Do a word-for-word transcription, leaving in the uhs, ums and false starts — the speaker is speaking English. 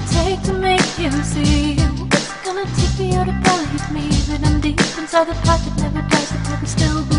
gonna take to make you see? What's it gonna take for you to believe me? That I'm deep inside the pocket, never dies, but never still be.